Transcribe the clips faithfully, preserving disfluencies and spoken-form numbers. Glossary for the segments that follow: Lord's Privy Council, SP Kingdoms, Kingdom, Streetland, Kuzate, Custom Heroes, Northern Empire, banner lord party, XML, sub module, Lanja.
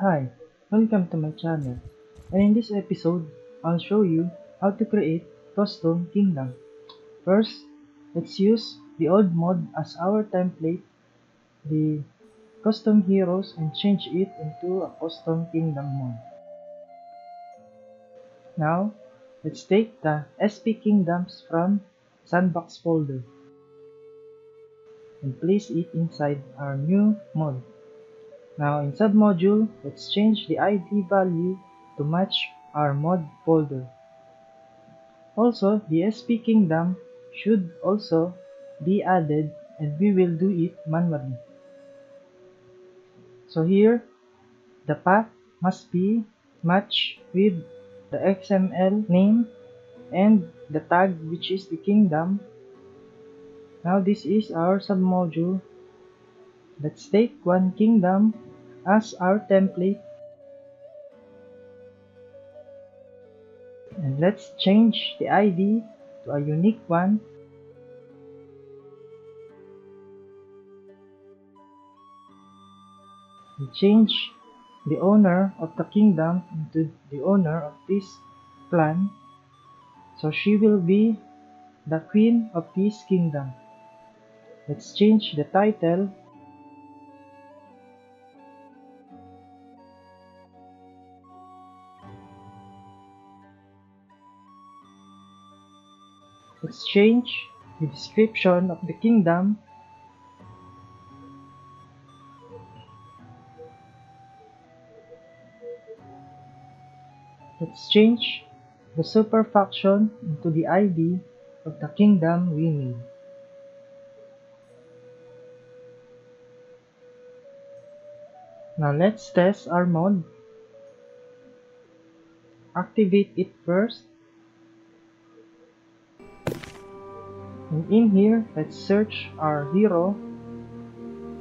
Hi, welcome to my channel, and in this episode, I'll show you how to create custom kingdom. First, let's use the old mod as our template, the Custom Heroes, and change it into a Custom Kingdom mod. Now, let's take the S P Kingdoms from Sandbox folder and place it inside our new mod. Now in sub module, let's change the I D value to match our mod folder. Also, the S P Kingdom should also be added, and we will do it manually. So here, the path must be matched with the X M L name and the tag, which is the kingdom. Now this is our sub module. Let's take one kingdom as our template, and let's change the I D to a unique one. We change the owner of the kingdom into the owner of this clan, so she will be the queen of this kingdom. Let's change the title . Let's change the description of the kingdom. Let's change the super faction into the I D of the kingdom we need. Now let's test our mod. Activate it first. And in here, let's search our hero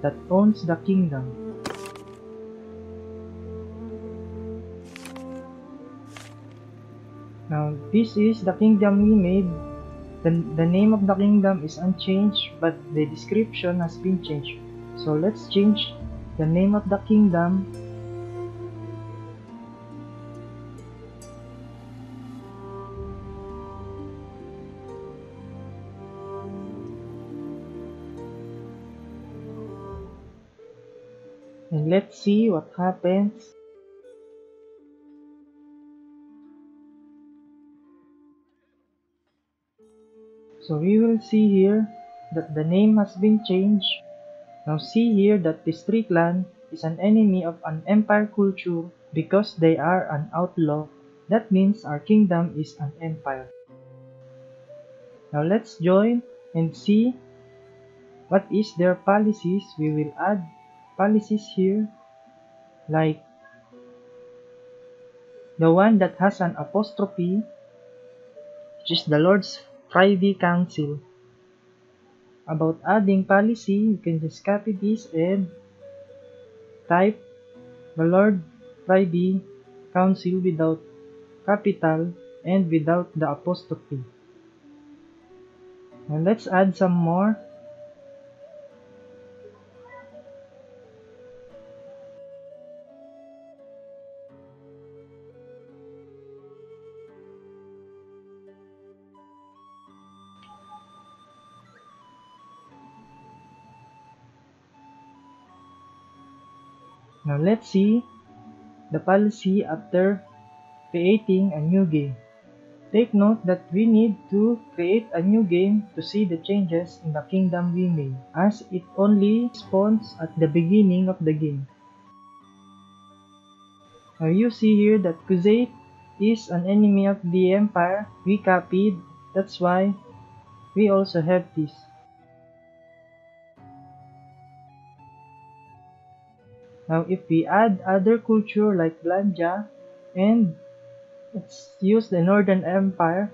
that owns the kingdom. Now, this is the kingdom we made. The, the name of the kingdom is unchanged, but the description has been changed. So, let's change the name of the kingdom . And let's see what happens. So we will see here that the name has been changed. Now see here that the Streetland is an enemy of an empire culture because they are an outlaw. That means our kingdom is an empire. Now let's join and see what is their policies. We will add policies here, like the one that has an apostrophe, which is the Lord's Privy Council. About adding policy, you can just copy this and type the Lord's Privy Council without capital and without the apostrophe. And let's add some more. Now let's see the policy after creating a new game. Take note that we need to create a new game to see the changes in the kingdom we made, as it only spawns at the beginning of the game. Now you see here that Kuzate is an enemy of the empire we copied, that's why we also have this. Now if we add other culture like Lanja, and let's use the Northern Empire,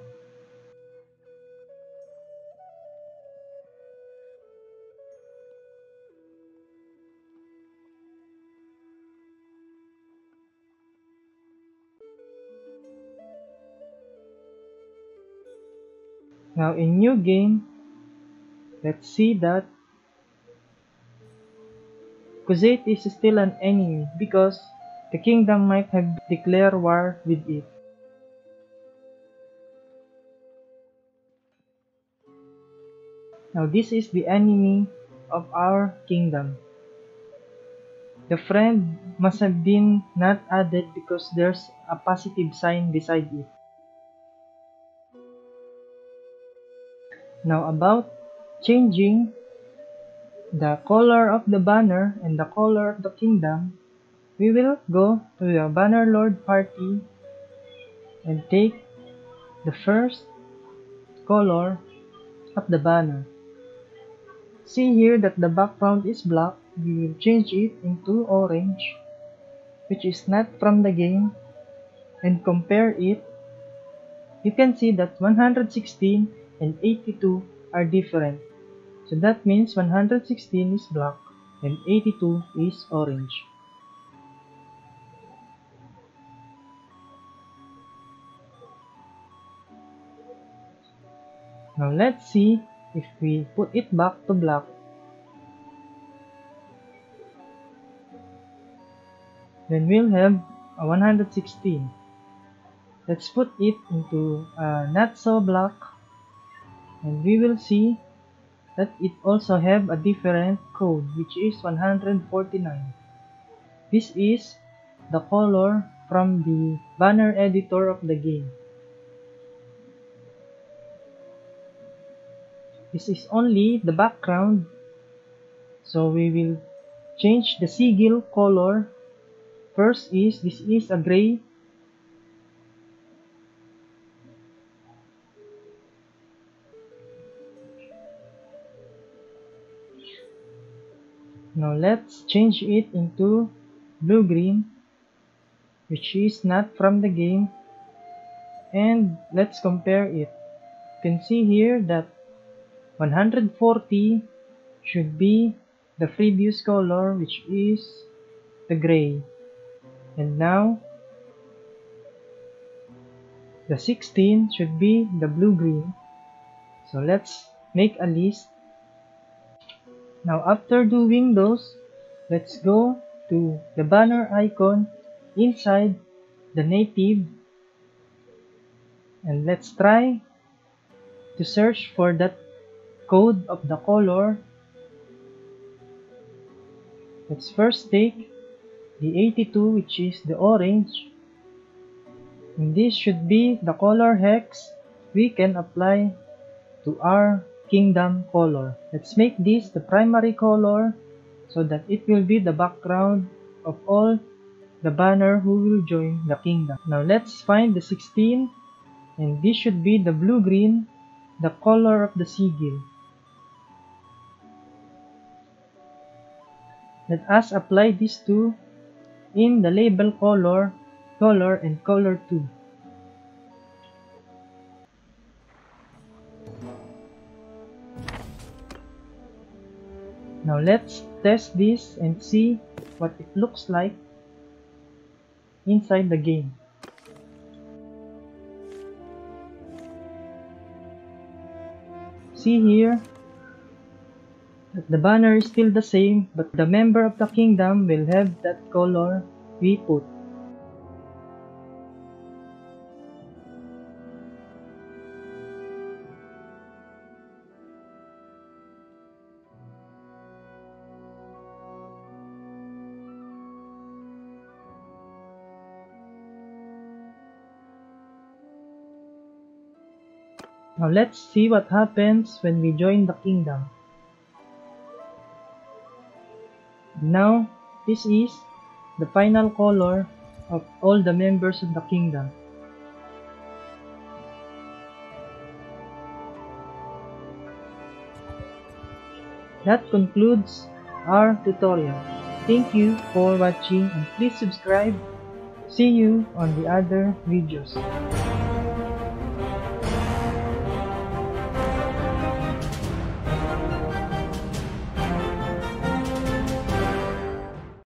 now in new game, let's see that Kuzate is still an enemy because The kingdom might have declared war with it. Now this is the enemy of our kingdom. The friend must have been not added because there's a positive sign beside it. Now about changing the color of the banner and the color of the kingdom, we will go to the banner lord party and take the first color of the banner. See here that the background is black. We will change it into orange, which is not from the game, and compare it. You can see that one hundred sixteen and eighty-two are different. So that means one hundred sixteen is black and eighty-two is orange. Now let's see if we put it back to black. Then we'll have a one hundred sixteen. Let's put it into a not so black, and we will see that it also have a different code, which is one hundred forty-nine. This is the color from the banner editor of the game. This is only the background, so we will change the sigil color. First is, this is a gray. Now let's change it into blue-green, which is not from the game. And let's compare it. You can see here that one hundred forty should be the previous color, which is the gray. And now, the sixteen should be the blue-green. So let's make a list. Now after doing those, let's go to the banner icon inside the native. And let's try to search for that code of the color. Let's first take the eighty-two, which is the orange, and this should be the color hex we can apply to our kingdom color. Let's make this the primary color so that it will be the background of all the banner who will join the kingdom. Now let's find the sixteen, and this should be the blue-green, the color of the sigil. Let us apply this to in the label color, color, and color two. Now let's test this and see what it looks like inside the game. See here that the banner is still the same, but the member of the kingdom will have that color we put. Now let's see what happens when we join the kingdom. Now, this is the final color of all the members of the kingdom. That concludes our tutorial. Thank you for watching, and please subscribe. See you on the other videos.